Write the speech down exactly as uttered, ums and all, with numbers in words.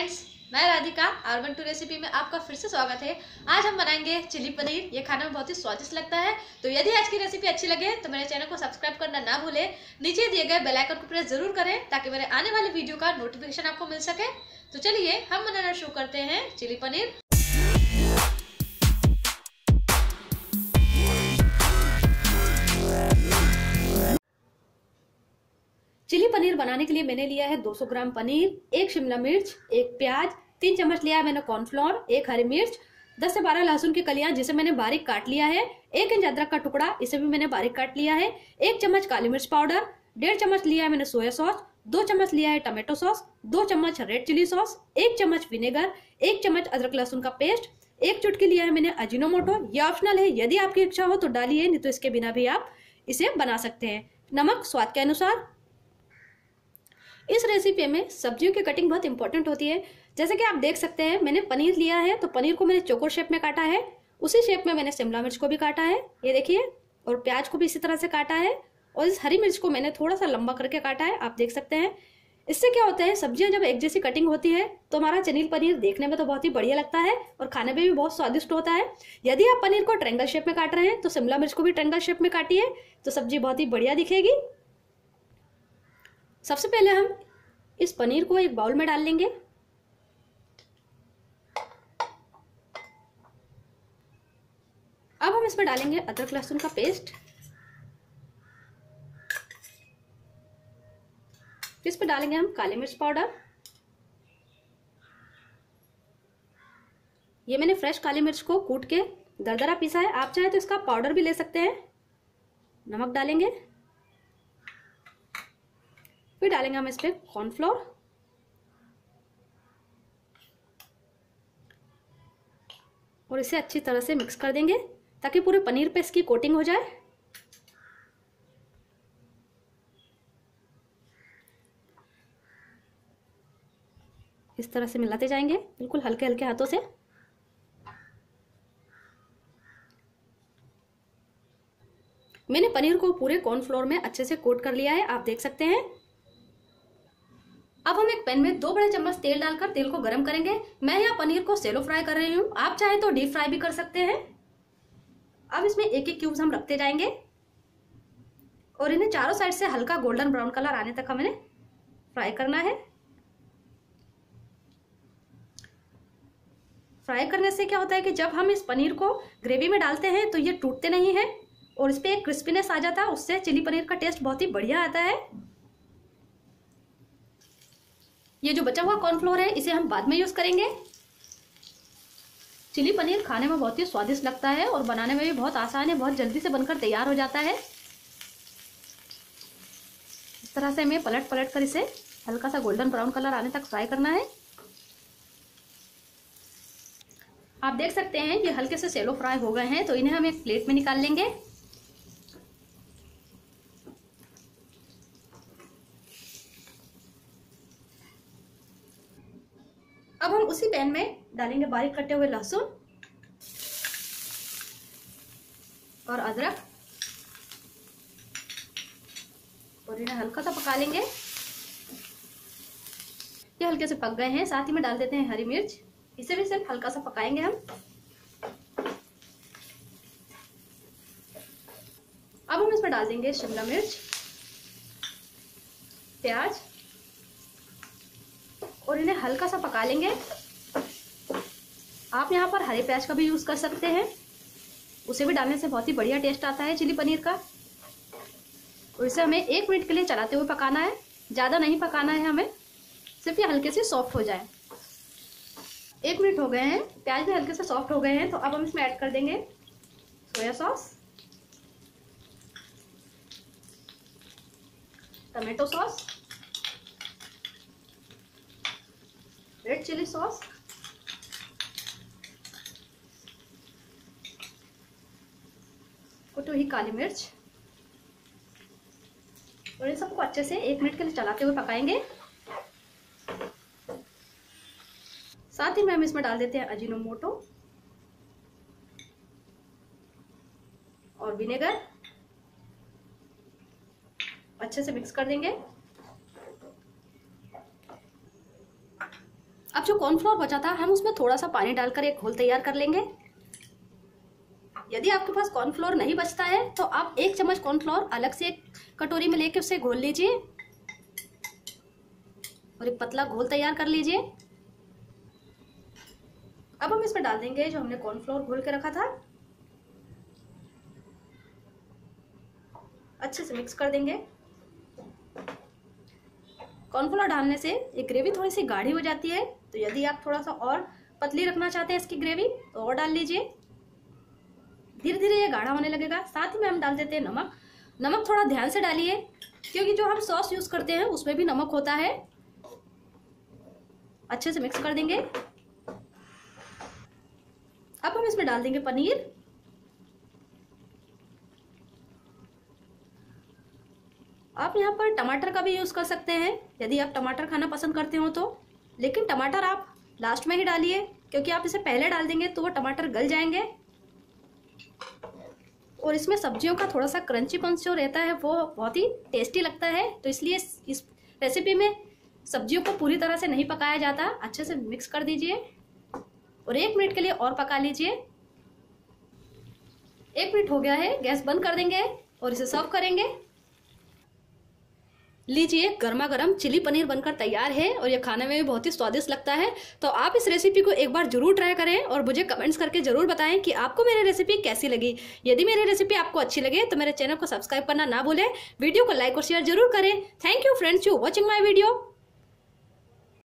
Friends, मैं Radhika आर्बंटू recipe में आपका फिर से स्वागत है। आज हम बनाएंगे चिली पनीर। ये खाना में बहुत ही स्वादिष्ट लगता है। तो यदि आज की रेसिपी अच्छी लगे तो मेरे चैनल को सब्सक्राइब करना ना भूले। नीचे दिए गए बेल आइकन को प्रेस जरूर करें ताकि मेरे आने वाले वीडियो का नोटिफिकेशन आपको मिल सके। तो चलिए हम बनाना शुरू करते हैं चिली पनीर। चिली पनीर बनाने के लिए मैंने लिया है दो सौ ग्राम पनीर, एक शिमला मिर्च, एक प्याज, तीन चम्मच लिया है मैंने कॉर्नफ्लोर, एक हरी मिर्च, दस से बारह लहसुन की कलियां जिसे मैंने बारीक काट लिया है, एक इंच अदरक का टुकड़ा इसे भी मैंने बारीक काट लिया है, एक चम्मच काली मिर्च पाउडर, डेढ़ चम्मच लिया है मैंने सोया सॉस, दो चम्मच लिया है टमाटो सॉस, दो चम्मच रेड चिली सॉस, एक चम्मच विनेगर, एक चम्मच अदरक लहसुन का पेस्ट, एक चुटकी लिया है मैंने अजीनोमोटो। ये ऑप्शनल है, यदि आपकी इच्छा हो तो डालिए, नहीं तो इसके बिना भी आप इसे बना सकते हैं। नमक स्वाद के अनुसार। इस रेसिपी में सब्जियों की कटिंग बहुत इंपॉर्टेंट होती है। जैसे कि आप देख सकते हैं मैंने पनीर लिया है तो पनीर को मैंने चौकोर शेप में काटा है, उसी शेप में मैंने शिमला मिर्च को भी काटा है, ये देखिए, और प्याज को भी इसी तरह से काटा है, और इस हरी मिर्च को मैंने थोड़ा सा लंबा करके काटा है, आप देख सकते हैं। इससे क्या होता है, सब्जियां जब एक जैसी कटिंग होती है तो हमारा चिली पनीर देखने में तो बहुत ही बढ़िया लगता है और खाने में भी बहुत स्वादिष्ट होता है। यदि आप पनीर को ट्रायंगल शेप में काट रहे हैं तो शिमला मिर्च को भी ट्रायंगल शेप में काटिए तो सब्जी बहुत ही बढ़िया दिखेगी। सबसे पहले हम इस पनीर को एक बाउल में डाल लेंगे। अब हम इसमें डालेंगे अदरक लहसुन का पेस्ट। इसमें डालेंगे हम काली मिर्च पाउडर। ये मैंने फ्रेश काली मिर्च को कूट के दरदरा पीसा है, आप चाहे तो इसका पाउडर भी ले सकते हैं। नमक डालेंगे। फिर डालेंगे हम इसमें कॉर्नफ्लोर। और इसे अच्छी तरह से मिक्स कर देंगे ताकि पूरे पनीर पे इसकी कोटिंग हो जाए। इस तरह से मिलाते जाएंगे, बिल्कुल हल्के हल्के हाथों से। मैंने पनीर को पूरे कॉर्नफ्लोर में अच्छे से कोट कर लिया है, आप देख सकते हैं। अब हम एक पैन में दो बड़े चम्मच तेल डालकर तेल को गरम करेंगे। मैं यहाँ पनीर को शैलो फ्राई कर रही हूँ, आप चाहे तो डीप फ्राई भी कर सकते हैं। अब इसमें एक एक क्यूब्स हम रखते जाएंगे और इन्हें चारों साइड से हल्का गोल्डन ब्राउन कलर आने तक हमें फ्राई करना है। फ्राई करने से क्या होता है कि जब हम इस पनीर को ग्रेवी में डालते हैं तो ये टूटते नहीं है और इस पर एक क्रिस्पीनेस आ जाता है, उससे चिली पनीर का टेस्ट बहुत ही बढ़िया आता है। ये जो बचा हुआ कॉर्नफ्लोर है इसे हम बाद में यूज़ करेंगे। चिली पनीर खाने में बहुत ही स्वादिष्ट लगता है और बनाने में भी बहुत आसान है, बहुत जल्दी से बनकर तैयार हो जाता है। इस तरह से हमें पलट पलट कर इसे हल्का सा गोल्डन ब्राउन कलर आने तक फ्राई करना है। आप देख सकते हैं ये हल्के से शैलो फ्राई हो गए हैं तो इन्हें हम एक प्लेट में निकाल लेंगे। अब हम उसी पैन में डालेंगे बारीक कटे हुए लहसुन और अदरक और इन्हें हल्का सा पका लेंगे। ये हल्के से पक गए हैं। साथ ही में डाल देते हैं हरी मिर्च, इसे भी सिर्फ हल्का सा पकाएंगे हम। अब हम इसमें डाल देंगे शिमला मिर्च, प्याज और इन्हें हल्का सा पका लेंगे। आप यहाँ पर हरे प्याज का भी यूज़ कर सकते हैं, उसे भी डालने से बहुत ही बढ़िया टेस्ट आता है चिली पनीर का। और इसे हमें एक मिनट के लिए चलाते हुए पकाना है, ज़्यादा नहीं पकाना है हमें, सिर्फ ये हल्के से सॉफ्ट हो जाए। एक मिनट हो गए हैं, प्याज भी हल्के से सॉफ्ट हो गए हैं। तो अब हम इसमें ऐड कर देंगे soya sauce, tomato sauce, red chilli sauce, कुटी हुई काली मिर्च और इन सबको अच्छे से एक मिनट के लिए चलाते हुए पकाएंगे। साथ ही में हम इसमें डाल देते हैं अजीनोमोटो और विनेगर, अच्छे से मिक्स कर देंगे। अब जो कॉर्नफ्लोर बचा था हम उसमें थोड़ा सा पानी डालकर एक घोल तैयार कर लेंगे। यदि आपके पास कॉर्नफ्लोर नहीं बचता है तो आप एक चम्मच कॉर्नफ्लोर अलग से एक कटोरी में लेके उसे घोल लीजिए और एक पतला घोल तैयार कर लीजिए। अब हम इसमें डाल देंगे जो हमने कॉर्नफ्लोर घोल के रखा था। अच्छे से मिक्स कर देंगे। कॉर्नफ्लोर डालने से ये ग्रेवी थोड़ी सी गाढ़ी हो जाती है, तो यदि आप थोड़ा सा और पतली रखना चाहते हैं इसकी ग्रेवी तो और डाल लीजिए। धीरे धीरे ये गाढ़ा होने लगेगा। साथ ही में हम डाल देते हैं नमक। नमक थोड़ा ध्यान से डालिए क्योंकि जो हम सॉस यूज़ करते हैं उसमें भी नमक होता है। अच्छे से मिक्स कर देंगे। अब हम इसमें डाल देंगे पनीर। आप यहाँ पर टमाटर का भी यूज़ कर सकते हैं यदि आप टमाटर खाना पसंद करते हो तो, लेकिन टमाटर आप लास्ट में ही डालिए क्योंकि आप इसे पहले डाल देंगे तो वो टमाटर गल जाएंगे और इसमें सब्जियों का थोड़ा सा क्रंचीपंच जो रहता है वो बहुत ही टेस्टी लगता है, तो इसलिए इस रेसिपी में सब्जियों को पूरी तरह से नहीं पकाया जाता। अच्छे से मिक्स कर दीजिए और एक मिनट के लिए और पका लीजिए। एक मिनट हो गया है, गैस बंद कर देंगे और इसे सर्व करेंगे। लीजिए, गर्मा गर्म चिली पनीर बनकर तैयार है और ये खाने में भी बहुत ही स्वादिष्ट लगता है। तो आप इस रेसिपी को एक बार जरूर ट्राई करें और मुझे कमेंट्स करके जरूर बताएं कि आपको मेरी रेसिपी कैसी लगी। यदि मेरी रेसिपी आपको अच्छी लगे तो मेरे चैनल को सब्सक्राइब करना ना भूलें। वीडियो को लाइक और शेयर जरूर करें। Thank you friends you watching my video.